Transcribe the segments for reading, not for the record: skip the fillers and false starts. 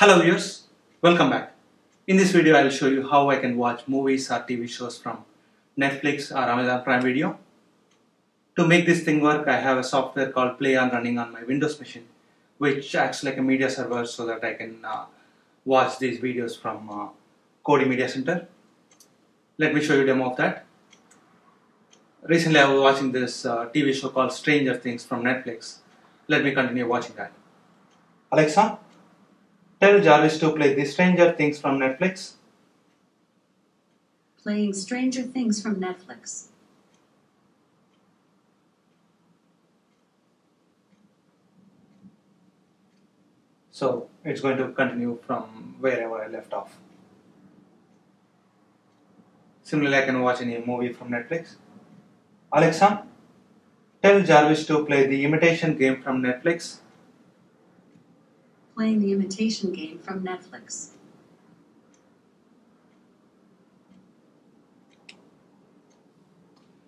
Hello viewers, welcome back. In this video I will show you how I can watch movies or TV shows from Netflix or Amazon Prime Video. To make this thing work, I have a software called PlayOn running on my Windows machine, which acts like a media server so that I can watch these videos from Kodi Media Center. Let me show you a demo of that. Recently I was watching this TV show called Stranger Things from Netflix. Let me continue watching that. Alexa, tell Jarvis to play the Stranger Things from Netflix. Playing Stranger Things from Netflix. So it's going to continue from wherever I left off. Similarly, I can watch any movie from Netflix. Alexa, tell Jarvis to play The Imitation Game from Netflix. Playing The Imitation Game from Netflix.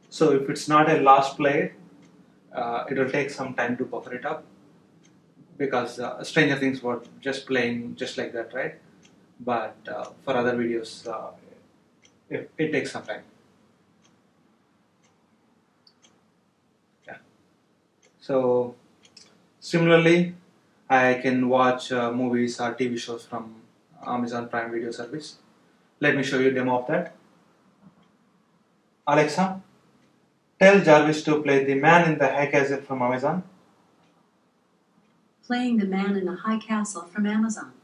So if it's not a last play, it will take some time to buffer it up, because Stranger Things were just playing just like that, right? But for other videos, it takes some time. Yeah. So similarly, I can watch movies or TV shows from Amazon Prime Video service. Let me show you a demo of that. Alexa, tell Jarvis to play The Man in the High Castle from Amazon. Playing The Man in the High Castle from Amazon.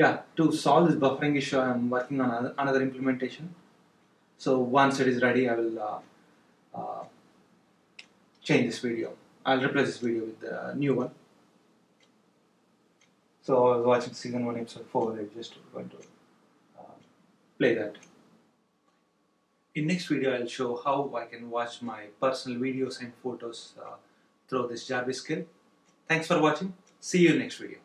Yeah, to solve this buffering issue, I am working on another implementation. So once it is ready, I will change this video. I'll replace this video with the new one. So I was watching season 1, episode 4. I'm just going to play that. In next video, I'll show how I can watch my personal videos and photos through this Jarvis skill. Thanks for watching. See you in next video.